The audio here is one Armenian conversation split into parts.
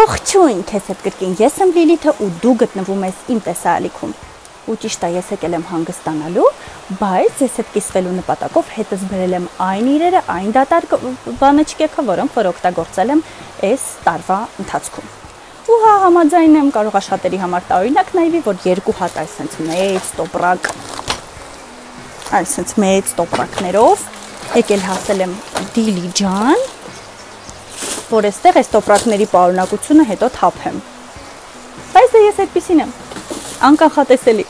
Ողջույն քեզ հետ կրկին, ես եմ Լիլիթը ու դու գտնվում ես իմ տեսահալիքում։ Ու ճիշտ է, ես եկել եմ հանգստանալու, բայց ես հետ կիսվելու նպատակով հետս բերել եմ այն իրերը, այն դատարկ բանջկեքը, որոնք որ օգտագործել եմ այս տարվա ընթացքում։ Ու հա համաձայն եմ, կարող է շատերի համար տարօրինակ նայվի, որ երկու հատ այսպես մեծ տոպրակ, այսպես մեծ տոպրակներով եկել հասել եմ Դիլիջան։ Որ այստեղ այս տոպրակների պարունակությունը հետո թափեմ։ Բայց ես այդպեսին եմ, անկանխատեսելի։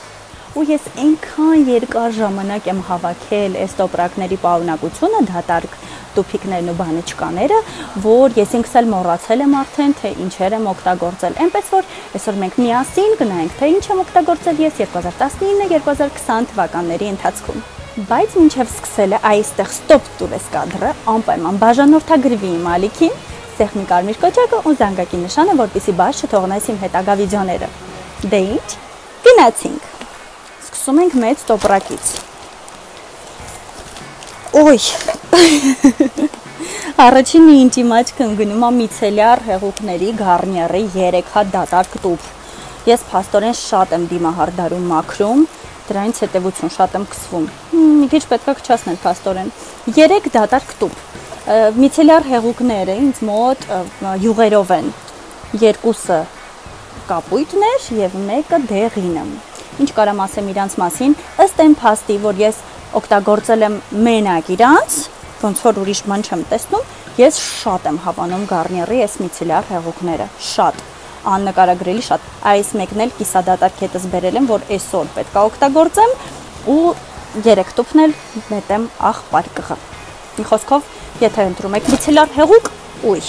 Ու ես այնքան երկար ժամանակ եմ հավաքել այս տոպրակների պարունակությունը, դատարկ տուփիկներն ու բանջկաները, որ ես ինքս էլ մոռացել եմ արդեն, թե ինչեր եմ օգտագործել։ Էնպես որ այսօր մենք միասին գնանք, թե ինչ եմ օգտագործել ես 2019-2020 թվականների ընթացքում։ Բայց մինչև սկսելը այստեղ ստոպ տուրես կադրը, անպայման բաժանորդագրվի իմ ալիքին, սեղ մի կարմիր կոճակը ու զանգակի նշանը, որպեսզի բաց չթողնես իմ հետագա վիդեոները։ Դե ինչ, գնացինք։ Սկսում ենք մեծ տոպրակից։ Ոյ, առաջինը ինչ իմ աչքն գնում է միցելյար հեղուկների գարնյարի 3 հատ դատարկ տուփ։ Ես փաստորեն շատ եմ դիմահարդարում մաքրում, դրանից հետևություն շատ եմ կսվում։ Մի քիչ պետք է քչացնել փաստորեն։ 3 դատարկ տուփ։ Միցելյար հեղուկները ինձ մոտ յուղերով են։ Երկուսը կապույտներ եւ մեկը դեղինը։ Ինչ կարամ ասեմ իրանց մասին, ըստ այն փաստի, որ ես օգտագործել եմ մենակ իրանց, ոնց որ ուրիշ ման չեմ տեսնում, ես շատ եմ հավանում Garnier-ի այս միցելյար հեղուկները, շատ։ Աննկարագրելի շատ։ Այս մեկն էլ կիսադատարկ հետս բերել եմ, որ այսօր պետք է օգտագործեմ ու 3 տուփն էլ մտեմ աղբարկղը։ Մի խոսքով, եթե ընտրում եք միցելյար հեղուկ, ուի,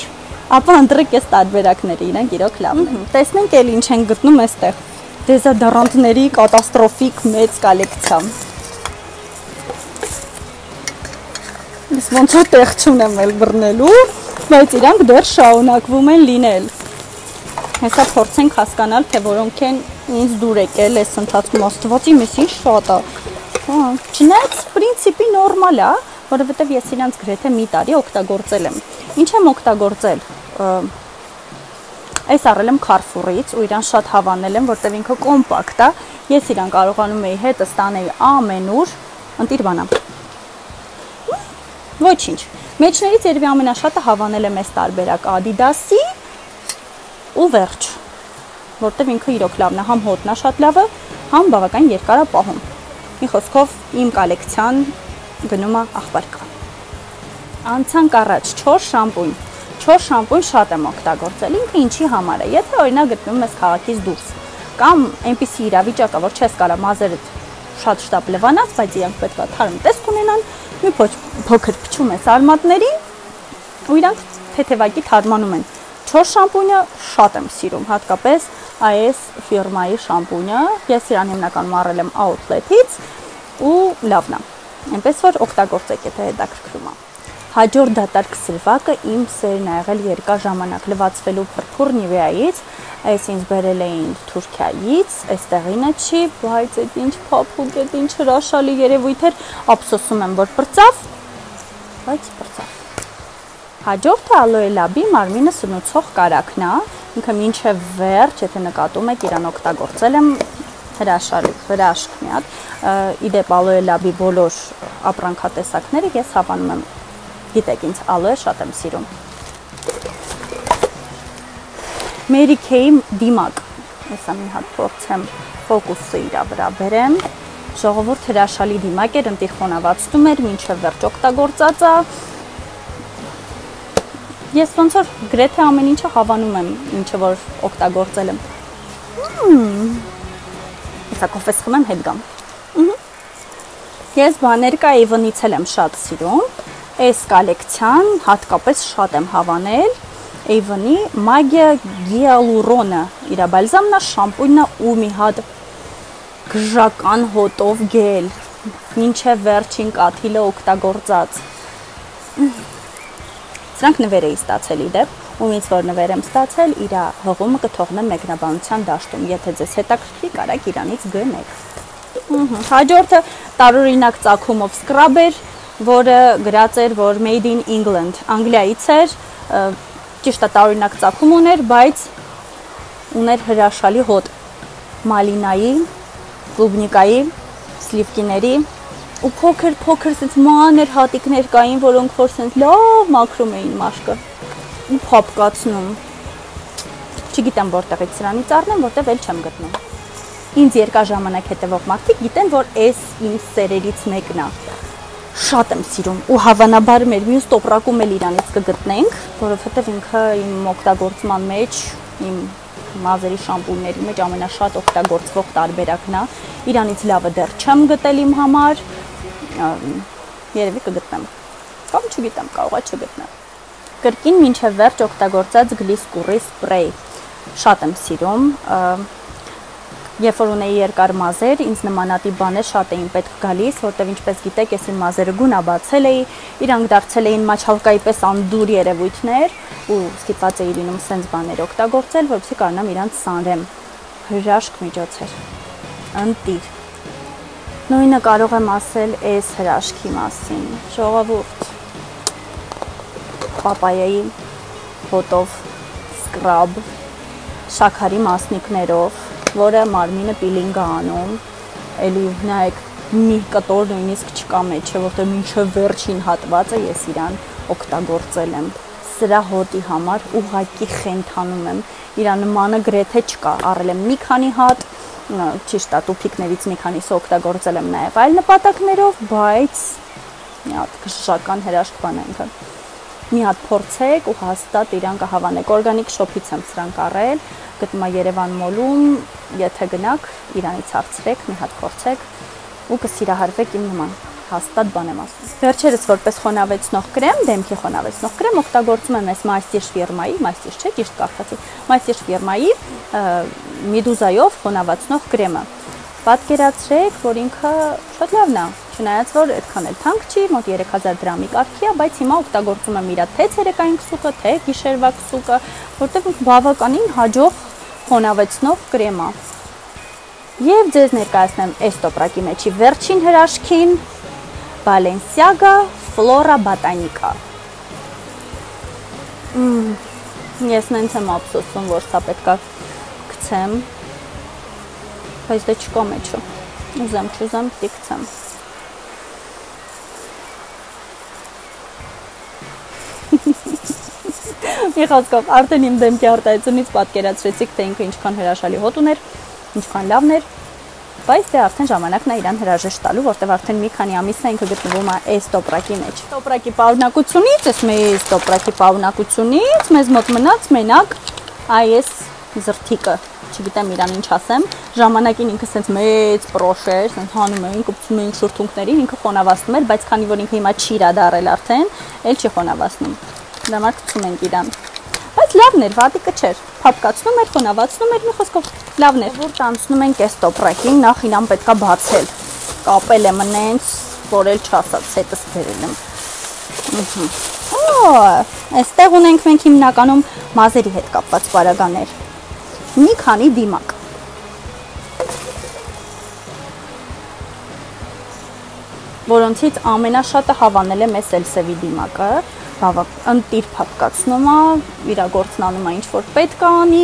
ապա ընտրեք այս տարբերակները, իրենք իրոք լավն են։ Տեսնենք էլ ինչ են գտնում այստեղ։ Դեզոդորանտների կատաստրոֆիկ մեծ կոլեկցիա։ Ես ոնց որ տեղ չունեմ էլ բռնելու, բայց իրանք դեռ շարունակվում են լինել։ Հեսա փորձենք հասկանալ, թե որոնք են ինձ դուր եկել այս ընթացքում, աստված իմս ինչ շատ է։ Չնայած պրինցիպի նորմալ է, որովհետև ես իրանց գրեթե մի տարի օգտագործել եմ։ Ինչ եմ օգտագործել։ Այս առել եմ Carrefour-ից ու իրան շատ հավանել եմ, որտեղ ինքը կոմպակտ է։ Ես իրան կարողանում եի հետը ստանալ ամենուր, ընտիր բանամ։ Ոչինչ։ Մեջներից երևի ամենաշատը հավանել եմ այս տարբերակ Adidas-ի ու վերջ, որտև ինքը իրոք լավն է, համ հոտնա շատ լավը, համ բավական երկար է պահում։ Մի խոսքով իմ կոլեկցիան գնում է աղբարկվա։ Անցանք առաջ, 4 շամպուն։ 4 շամպուն շատ եմ օգտագործել, ինքը ինչի համար է, եթե օրինակ գտնվում ես քաղաքից դուրս, կամ այնպիսի իրավիճակը, որ չես կարա մազերդ շատ շտապ լվանաս, բայց իրանք պետք է թարմ տեսք ունենան, մի փոքր փչում ես արմատներին, ու իրանք թեթևակի թարմանում են։ 4 շամպունը շատ եմ սիրում, հատկապես այս ֆիրմայի շամպունը, ես իրան հիմնականում առել եմ Outlet-ից ու լավն է, այնպես որ օգտագործեք, եթե հետաքրքրում է։ Հաջորդ դատարկ սրվակը իմ սերն է եղել երկար ժամանակ լվացվելու փրփուր Nivea-ից, այս ինձ բերել էին Թուրքիայից, այստեղինը չի, բայց այդ ինչ փափուկ, այդ ինչ հրաշալի երևույթ էր, ափսոսում եմ, որ պրծավ, բայց պրծավ։ Հաջորդը ալոե լաբի մարմինը սնուցող կարակն է, ինքը մինչև վերջ, եթե նկատում եք, իրան օգտագործել եմ հրաշք մի հատ, իդեպ ալոե լաբի բոլոր ապրանքատեսակները ես հավանում եմ, գիտեք ինձ ալոե շատ եմ սիրում։ Mary Kay դիմակ, ես մի հատ փորձեմ ֆոկուսը իրա վրա բերեմ, ժողովուրդ հրաշալի դիմակ էր, ընտիր խոնավացնում էր, մինչև վերջ օգտագործած է։ Ես ոնց որ գրեթե ամեն ինչը հավանում եմ, ինչը որ օգտագործել եմ։ Եսա կոֆես խմեմ, հետ գամ։ Ես Banerka Avon-ից եմ շատ սիրում, այս կոլեկցիան հատկապես շատ եմ հավանել, Avon-ի Magia Hyaluron-ը, իրա բալզամն է, շամպունն է ու մի հատ գժական հոտով գել, մինչև վերջին կաթիլը օգտագործած։ Սրանք նվեր էի ստացել իդեպ, ու ինձ որ նվեր եմ ստացել, իր հողումը կթողնեմ մեկնաբանության դաշտում, եթե ձեզ հետաքրքրի, կարաք իրանից գնեք։ Հաջորդը տարօրինակ ծագումով սկրաբ էր, որը գրած էր, որ Made in England, Անգլիայից էր, ճիշտ է տարօրինակ ծագում ուներ, բայց ուներ հրաշալի հոտ մալինայի, կլուբնիկայի, սլիվկիների ու փոքր-փոքր ցած մանր հատիկներ կային, որոնք որ ցած լավ մաքրում էին մաշկը ու փափկացնում։ Չգիտեմ որտեղից սրանից առնեմ, որտեղ էլ չեմ գտնում։ Ինձ երկար ժամանակ հետևող մարդիկ գիտեն, որ էս իմ սերերից մեկն է։ Շատ եմ սիրում ու հավանաբար մեր մյուս տոպրակում էլ իրանից կգտնենք, որովհետև ինքը իմ օգտագործման մեջ, իմ մազերի շամպունների մեջ ամենաշատ օգտագործվող տարբերակն է, իրանից լավը դեռ չեմ գտել իմ համար, երևի կգտնեմ, կամ չգիտեմ, կարող է չգտնեմ։ Կրկին մինչև վերջ օգտագործած գլիսկուրի սպրեյ, շատ եմ սիրում, Երբ որ ունեի երկար մազեր, ինձ նմանատիպ բաներ շատ էին պետք գալիս, որտեղ ինչպես գիտեք, ես իմ մազերը գունաբացել էի, իրանք դարձել էին մաչալկայի պես անդուր երևույթներ ու ստիպած էի լինում սենց բաներ օգտագործել, որպեսզի կարողանամ իրանց սանրեմ։ Հրաշք միջոցեր։ Ընտիր։ Նույնը կարող եմ ասել այս հրաշքի մասին։ Ժողովուրդ։ Պապայայի հոտով սկրաբ, շաքարի մասնիկներով որը մարմինը պիլինգ է անում, էլի նայեք մի կտոր նույնիսկ չկա մեջը, որտեղ մինչև վերջին հատվածը ես իրան օգտագործել եմ։ Սրա հոտի համար ուղղակի խենթանում եմ, իրա նմանը գրեթե չկա, առել եմ մի քանի հատ, ճիշտ է տուփիկներից մի քանիսը օգտագործել եմ նաև այլ նպատակներով, բայց մի հատ քշական հրաշք բան է ինքը։ Մի հատ փորձեք ու հաստատ իրան կհավանեք, օրգանիկ շոփից եմ սրանք առել, գտնում եմ Երևան մոլում, եթե գնաք, իրանից հարցրեք, մի հատ փորձեք ու կսիրահարվեք իմ նման, հաստատ բան եմ ասում։ Վերջերս որպես խոնավեցնող կրեմ, դեմքի խոնավեցնող կրեմ օգտագործում եմ այս Mastish ֆիրմայի, Mastish չէ, ճիշտ կարտացի, Mastish ֆիրմայի Meduza-ով խոնավացնող կրեմը։ Պատկերացրեք, որ ինքը շատ լավն է, չնայած որ այդքան էլ թանկ չի, մոտ 3000 դրամի կարգի է, բայց հիմա օգտագործում եմ իրա թե ցերեկային քսուկը, թե գիշերվա քսուկը, որտեղ բավականին հաջող խոնավեցնող կրեմ է։ Եվ ձեզ ներկայացնեմ այս տոպրակի մեջի վերջին հրաշքին՝ Balenciaga Flora Botanica։ Ես նենց եմ ափսոսում, որ սա պետք է գցեմ։ Բայց դե չկա մեջը, ուզեմ չուզեմ պիտի գցեմ։ Մի խոսքով, արդեն իմ դեմքի արտահայտությունից պատկերացրեցիք, թե ինքը ինչքան հրաշալի հոտ ուներ, ինչքան լավն էր, բայց դե արդեն ժամանակն է իրան հրաժեշտ տալու, որտեղ արդեն մի քանի ամիս է ինքը գտնվում է այս տոպրակի մեջ։ Տոպրակի պարունակությունից, այս մեծ տոպրակի պարունակությունից մեզ մոտ մնաց մենակ այս զրթիկը։ Չգիտեմ իրան ինչ ասեմ, ժամանակին ինքը սենց մեծ պրոշ էր, սենց հանում էին, կպցում էին շուրթունքներին, ինքը խոնավացնում էր, բայց քանի որ ինքը հիմա չի իրադարել արդեն, էլ չի խոնավացնում, դրա համար կպցում ենք իրան, բայց լավն էր, վատիկը չէր, փափկացնում էր, խոնավացնում էր, մի խոսքով լավն էր, որ տանցնում ենք այս տոպրակին, նախ իրան պետքա բացել, կապել եմ նենց, որ էլ չասած, հետս բերել եմ, այստեղ ունենք մենք հիմնականում մազերի հետ կապված պարագաներ Մի քանի դիմակ Որոնցից ամենաշատը հավանել եմ այս էլսևի դիմակը Ընտիր փափկացնում է, իրագործնանում է ինչ-որ պետք է անի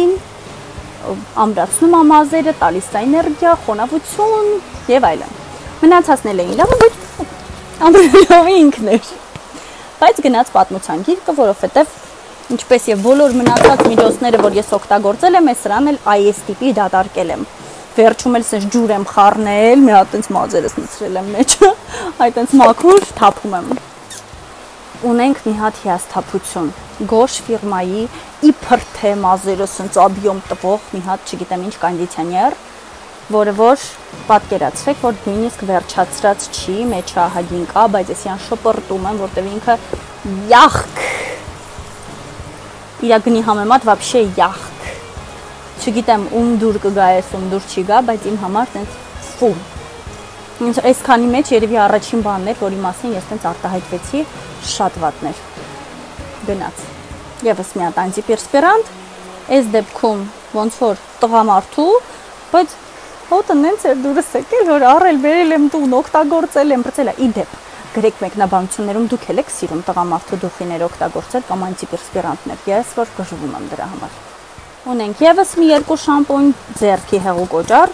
Ամրացնում է մազերը, տալիս է էներգիա, խոնավություն և այլն Մնացածնել էին լավը, բայց ամբրելովի ինքն էր Բայց գնաց պատմության գիրկը, որովհետև Ինչպես և բոլոր մնացած միջոցները, որ ես օգտագործել եմ, ես սրան էլ այս տիպի դատարկել եմ։ Վերջում էլ սենց ջուր եմ խառնել, մի հատ տենց մազերս նցրել եմ մեջը, այդ տենց մաքուր թափում եմ։ Ունենք մի հատ հիասթափություն, Գոշ ֆիրմայի իբր թե մազերը սենց աբիոմ տվող մի հատ չգիտեմ ինչ կոնդիցիոներ, որը որ պատկերացրեք, որ նույնիսկ վերջացրած չի, մեջը ահագին կա, բայց ես իրան շպրտում եմ, որտեղ ինքը յախք իրա գնի համեմատ վաբշե յախք, չգիտեմ դուր կգա ես, դուր չի գա, բայց իմ համար տենց ֆում, այս քանի մեջ երևի առաջին բանն էր, որի մասին ես տենց արտահայտվեցի շատ վատներ, գնաց, եվս մի հատ անտիպերսպիրանտ, այս դեպքում ոնց որ տղամարդու, բայց հոտը նենց էր դուրս եկել, որ առել, բերել եմ տուն, օգտագործել եմ, բրցել է, ի դեպ, Գրեք մեկնաբանություններում դուք եք սիրում տղամարդու դուխիներ օգտագործել կամ անտիպերսպիրանտներ։ Ես որ գժվում եմ դրա համար։ Ունենք եւս մի երկու շամպոն ձեռքի հեղուկ օճառ։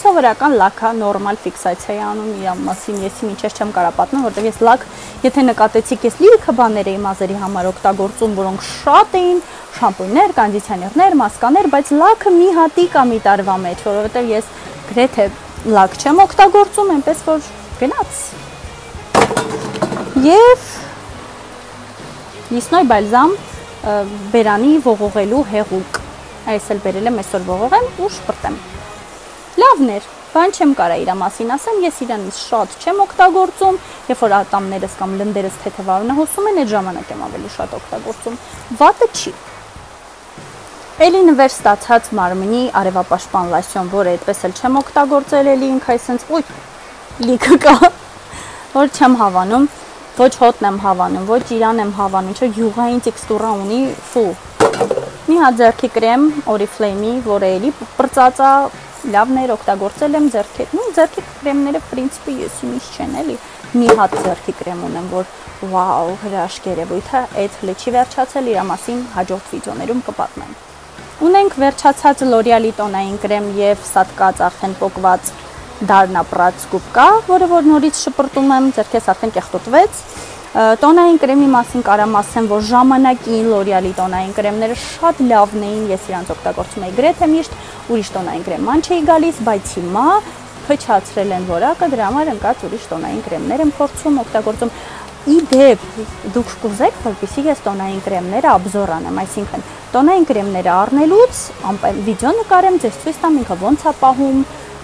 սովորական լակա, նորմալ ֆիքսացիա է անում իր մասին, ես ինչպես չեմ կարա պատմեմ, որտեղ ես լակ, եթե նկատեցիք, ես լիքը բաներ էի մազերի համար օգտագործում, որոնք շատ էին, շամպոններ, կոնդիցիոներներ, մասկաներ, բայց լակը մի հատի կամ մի տարվա մեջ, որովհետև ես գրեթե լակ չեմ օգտագործում, այնպես որ գնաց։ Եվ Նիսնոյ բալզամ բերանի ողողելու հեղուկ։ Այս էլ բերել եմ, այսօր ողողեմ ու շպրտեմ։ Լավներ, բան չեմ կարա իրա մասին ասեմ, ես իրանից շատ չեմ օգտագործում, երբ որ ատամներս կամ լնդերս թեթևանահոսում են, այդ ժամանակ եմ ավելի շատ օգտագործում։ Վատը չի։ Էլի նվեր ստացած մարմնի արևապաշտպան լասյոն, որը այդպես էլ չեմ օգտագործել, էլի ինքը այսպես ուй լիքը կա, որ չեմ հավանում։ Ոչ հոտն եմ հավանում, ոչ իրան եմ հավանում, չէ յուղային տեքստուրա ունի, ֆու։ Մի հատ ձեռքի կրեմ Oriflame-ի, որը էլի պրծած է, լավներ օգտագործել եմ ձեռքի։ Նույն ձեռքի կրեմները principi ես իմից չեն էլի։ Մի հատ ձեռքի կրեմ ունեմ, որ վաու, հրաշք երևույթը, այդ հլի չի վերջացել, իր մասին հաջորդ վիդեոներում կպատմեմ։ Ունենք վերջացած L'Oreal-ի տոնային կրեմ եւ սատկած ախեն փոկված դարնապրած գուբկա, որը որ նորից շպրտում եմ, ձերքես արդեն կեղտոտվեց։ Տոնային կրեմի մասին կարամ ասեմ, որ ժամանակին L'Oreal-ի տոնային կրեմները շատ լավն էին, ես իրանց օգտագործում էի գրեթե միշտ, ուրիշ տոնային կրեման չէի գալիս, բայց հիմա փչացրել են որակը, դրա համար ընկած ուրիշ տոնային կրեմներ եմ փորձում, օգտագործում։ Ի դեպ, դուք կուզեք, որպեսզի ես տոնային կրեմները աբզորանեմ, այսինքն տոնային կրեմները առնելուց վիդեո նկարեմ, ձեզ ցույց տամ ինքը ոնց է պահում,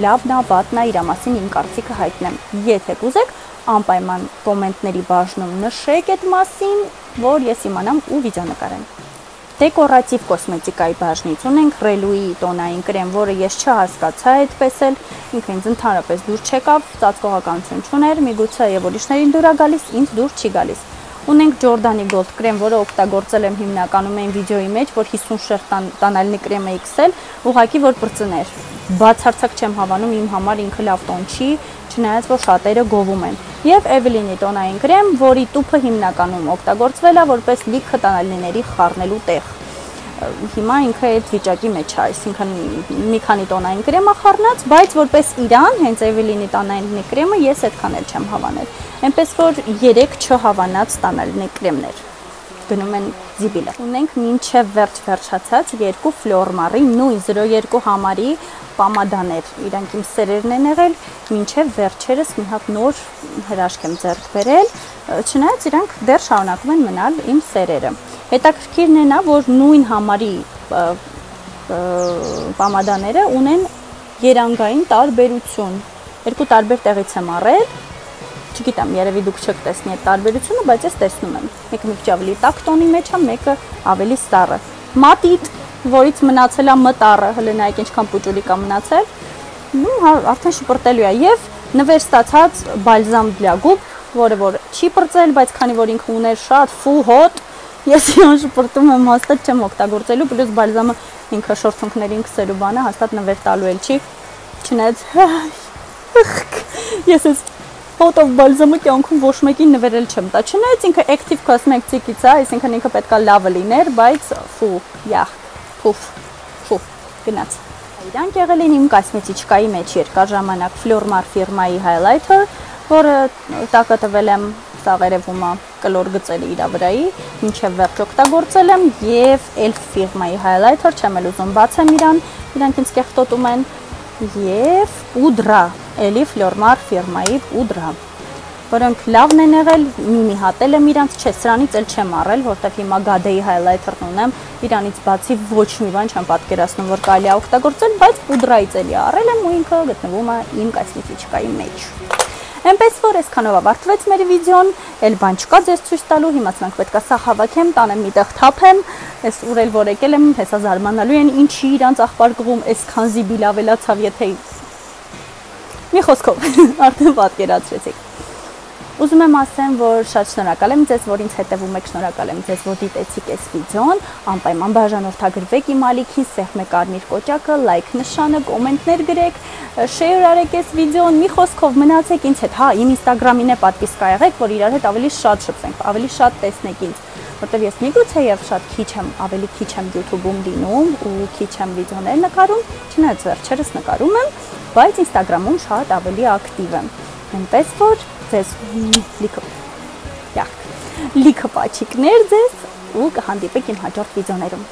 լավնա, վատնա, իրա մասին իմ կարծիքը հայտնեմ։ Եթե կուզեք, անպայման կոմենտների բաժնում նշեք այդ մասին, որ ես իմանամ ու վիդեոնկարեմ։ Դեկորատիվ կոսմետիկայի բաժնից ունենք Relue-ի տոնային կրեմ, որը ես չհասկացա այդպես էլ, ինքը ինձ ընդհանրապես դուր չեկավ, ծածկողականություն չուներ, միգուցե եւ ուրիշներին դուր է գալիս, ինձ դուր չի գալիս։ Ունենք Jordan-ի Gold կրեմ, որը օգտագործել եմ հիմնականում այն վիդեոյի մեջ, որ 50 շերտ տանալնի կրեմ էի քսել, ուղղակի որ բրծներ։ Բացարձակ չեմ հավանում, իմ համար ինքը լավ տոն չի, չնայած որ շատերը գովում են։ Եվ Evelyn-ի տոնային կրեմ, որի տուփը հիմնականում օգտագործվել է որպես լիքը տանալիների խառնելու տեղ։ Հիմա ինքը այդ վիճակի մեջ է, այսինքն մի քանի տոնային կրեմ է խառնած, բայց որպես իրան հենց Evelyn-ի տանալի կրեմը ես այդքան էլ չեմ հավանել։ Այնպես որ 3 չհավանած տանալի կրեմներ գնում են զիբիլը։ Ունենք մինչև վերջ վերջացած 2 Flormar-ի նույն 02 համարի պամադաներ, իրանք իմ սերերն են եղել, մինչև վերջերս մի հատ նոր հրաշք եմ ձեռք բերել, չնայած իրանք դեռ շարունակում են մնալ իմ սերերը։ Հետաքրքիրն է նա, որ նույն համարի պամադաները ունեն երանգային տարբերություն։ Երկու տարբեր տեղից եմ առել, չգիտեմ, երևի դուք չեք տեսնի այդ տարբերությունը, բայց ես տեսնում եմ։ Մեկը մի քիչ ավելի տաք տոնի մեջ է, մեկը ավելի սառը։ Մատիտ, որից մնացել է մտառը, հələ նայեք ինչքան պուճուլիկ է մնացել։ Արդեն շպրտելու է եւ նվեր ստացած բալզամ для губ, որը որ չի պրծել, բայց քանի որ ինքը ուներ շատ ֆու հոտ, ես իրան շպրտում եմ, հաստատ չեմ օգտագործելու, պլյուս բալզամը ինքը շորթունքներին քսելու բանը հաստատ նվեր տալու էլ չի, չնայած ես ես հոտով բալզամը կյանքում ոչ մեկին նվեր էլ չեմ տա, չնայած ինքը Active Cosmetics-ից է, այսինքն ինքը պետք է լավը լիներ, բայց ֆու, յախ, փուֆ, ֆու, գնաց։ Իրանք եղել են իմ կոսմետիկայի մեջ երկար ժամանակ Flormar ֆիրմայի highlighter, որը տակը տվել եմ տաղերևում է կլոր գծելի իրա վրայի, մինչև վերջ օգտագործել եմ և Elf ֆիրմայի highlighter, չեմ էլ ուզում բացեմ իրան, իրանք ինձ կեղտոտում են, և Pudra, էլի Flormar ֆիրմայի Pudra, որոնք լավն են եղել, մինի հատել եմ իրանց, չէ, սրանից էլ չեմ առել, որտև հիմա Gade-ի highlighter-ն ունեմ, իրանից բացի ոչ մի բան չեմ պատկերացնում, որ կարելի է օգտագործել, բայց Pudra-ից էլի առել եմ ու ինքը գտնվում է իմ կոսմետիկայի մեջ։ Այնպես որ այսքանով ավարտվեց մեր վիդեոն, այլ բան չկա ձեզ ցույց տալու, հիմա մենք պետք է սա հավաքեմ, տանեմ միտեղ թափեմ, այս ուրել որ եկել եմ, հեսա զարմանալու են ինչի իրանց աղբարգվում այսքան զիբիլ ավելացավ, եթե Մի խոսքով, արդեն պատկերացրեցիք։ Ուզում եմ ասեմ, որ շատ շնորհակալ եմ ձեզ, որ ինձ հետևում եք, շնորհակալ եմ ձեզ, որ դիտեցիք այս վիդեոն, անպայման բաժանորդագրվեք իմ ալիքին, սեղմեք կարմիր կոճակը, լայք նշանը, կոմենտներ գրեք, շեյր արեք այս վիդեոն, մի խոսքով մնացեք ինձ հետ, հա, իմ Instagram-ին է, պատպիսկա եղեք, որ իրար հետ ավելի շատ շփվենք, ավելի շատ տեսնեք ինձ։ Որտեվ ես միգուցե եւ շատ քիչ եմ, ավելի քիչ եմ YouTube-ում լինում ու քիչ եմ վիդեոներ նկարում, չնայած վերջերս նկարում եմ, բայց Instagram-ում շատ ավելի ակտիվ եմ։ Այնպես որ ձեզ լիքը պաչիկներ ձեզ ու կհանդիպեք իմ հաջորդ վիդեոներում։